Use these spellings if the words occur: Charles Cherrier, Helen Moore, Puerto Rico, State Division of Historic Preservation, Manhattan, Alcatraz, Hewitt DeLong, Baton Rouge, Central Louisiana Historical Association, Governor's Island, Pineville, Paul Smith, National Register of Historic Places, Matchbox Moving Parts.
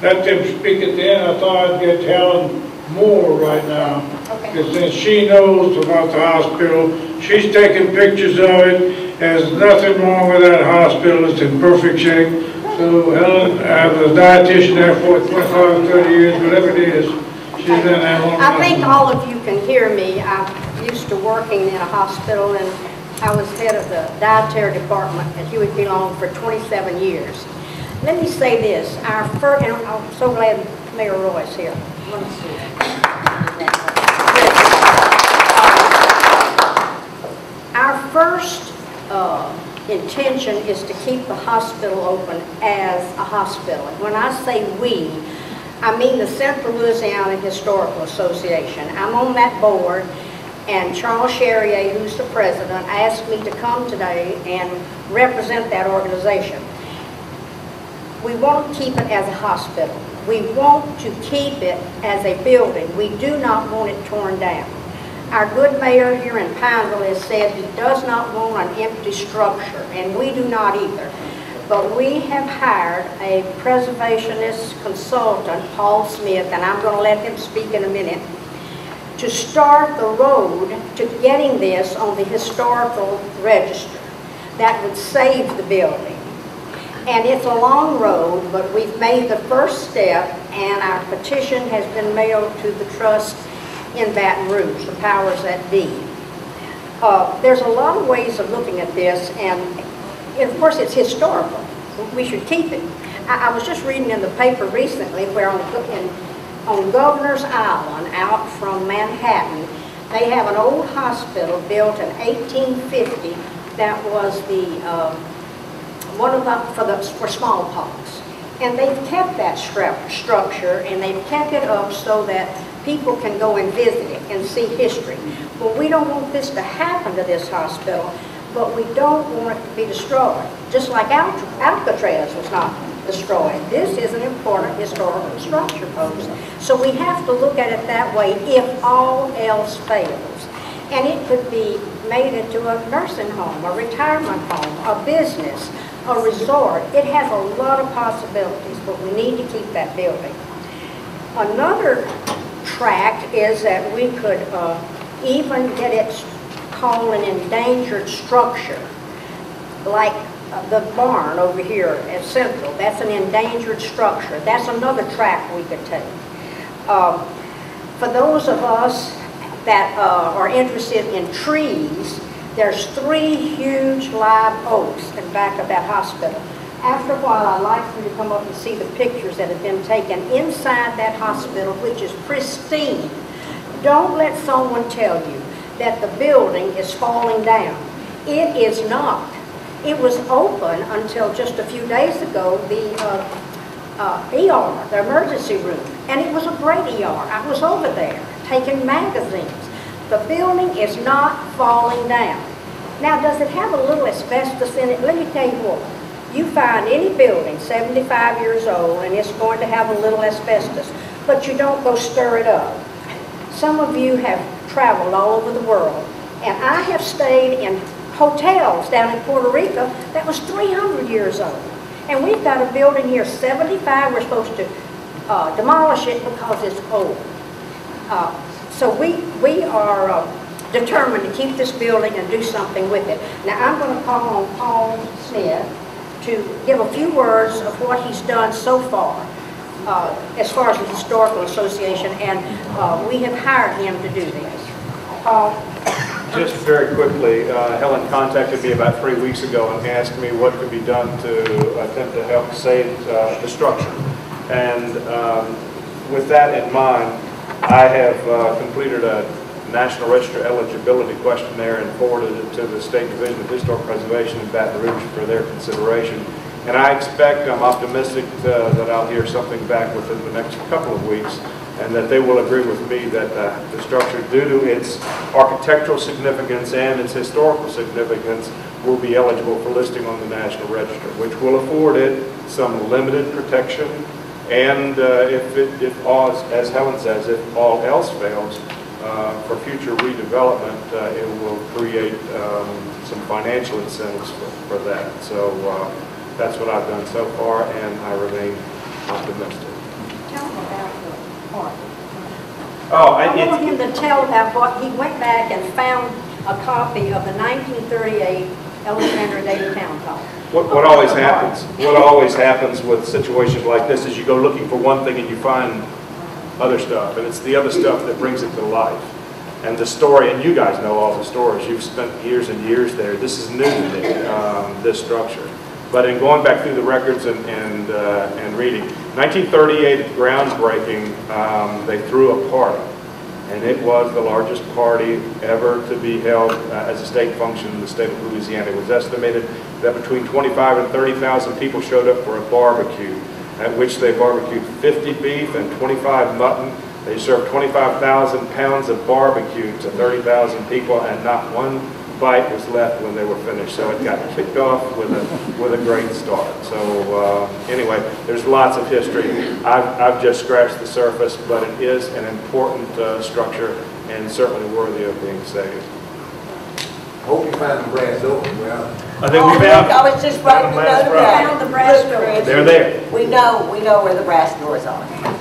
Let them speak at the end. I thought I'd get Helen Moore right now, because okay. She knows about the hospital. She's taking pictures of it. There's nothing wrong with that hospital. It's in perfect shape. So Helen, I was a dietitian there for 25, 30 years, whatever it is. She's been there long enough. I think all of you can hear me. I'm used to working in a hospital, and I was head of the dietary department at Hewitt DeLong for 27 years. Let me say this, our first, and I'm so glad Mayor Roy's here. Our first intention is to keep the hospital open as a hospital. And when I say we, I mean the Central Louisiana Historical Association. I'm on that board, and Charles Cherrier, who's the president, asked me to come today and represent that organization. We want to keep it as a hospital. We want to keep it as a building. We do not want it torn down. Our good mayor here in Pineville has said he does not want an empty structure, and we do not either. But we have hired a preservationist consultant, Paul Smith, and I'm going to let him speak in a minute, to start the road to getting this on the historical register. That would save the building. And it's a long road, but we've made the first step, and our petition has been mailed to the trust in Baton Rouge, the powers that be. There's a lot of ways of looking at this, and of course it's historical. We should keep it. I was just reading in the paper recently where on Governor's Island, out from Manhattan, they have an old hospital built in 1850 that was the one of them for smallpox. And they've kept that structure, and they've kept it up so that people can go and visit it and see history. Well, we don't want this to happen to this hospital, but we don't want it to be destroyed. Just like Alcatraz was not destroyed. This is an important historical structure, folks. So we have to look at it that way if all else fails. And it could be made into a nursing home, a retirement home, a business, a resort. It has a lot of possibilities, but we need to keep that building. Another tract is that we could even get it called an endangered structure, like the barn over here at Central. That's an endangered structure. That's another tract we could take. For those of us that are interested in trees, there's 3 huge live oaks in back of that hospital. After a while, I'd like for you to come up and see the pictures that have been taken inside that hospital, which is pristine. Don't let someone tell you that the building is falling down. It is not. It was open until just a few days ago, the ER, the emergency room, and it was a great ER. I was over there taking magazines. The building is not falling down. Now, does it have a little asbestos in it? Let me tell you what. You find any building 75 years old and it's going to have a little asbestos, but you don't go stir it up. Some of you have traveled all over the world, and I have stayed in hotels down in Puerto Rico that was 300 years old. And we've got a building here 75, we're supposed to demolish it because it's old. So we are determined to keep this building and do something with it. Now I'm going to call on Paul Smith to give a few words of what he's done so far as the Historical Association, and we have hired him to do this. Paul? Just very quickly, Helen contacted me about 3 weeks ago and asked me what could be done to attempt to help save the structure. And with that in mind, I have completed a National Register eligibility questionnaire and forwarded it to the State Division of Historic Preservation in Baton Rouge for their consideration. And I'm optimistic that I'll hear something back within the next couple of weeks, and that they will agree with me that the structure, due to its architectural significance and its historical significance, will be eligible for listing on the National Register, which will afford it some limited protection. And as Helen says, if all else fails, for future redevelopment, it will create some financial incentives for that. So that's what I've done so far, and I remain optimistic. Tell him about the park. Oh, I want him to tell about what he went back and found a copy of the 1938 Alexander Daily Town Talk. What always happens? What always happens with situations like this is you go looking for one thing and you find other stuff, and it's the other stuff that brings it to life. And the story, and you guys know all the stories. You've spent years and years there. This is new to me, this structure. But in going back through the records and reading, 1938 groundbreaking, they threw a party, and it was the largest party ever to be held as a state function in the state of Louisiana. It was estimated that between 25,000 and 30,000 people showed up for a barbecue, at which they barbecued 50 beef and 25 mutton. They served 25,000 pounds of barbecue to 30,000 people, and not one bite was left when they were finished. So it got kicked off with a great start. So anyway, there's lots of history. I've just scratched the surface, but it is an important structure and certainly worthy of being saved. I hope you find the brass open. Well, I think we found. I was just writing the brass doors. They're there. We know where the brass doors are.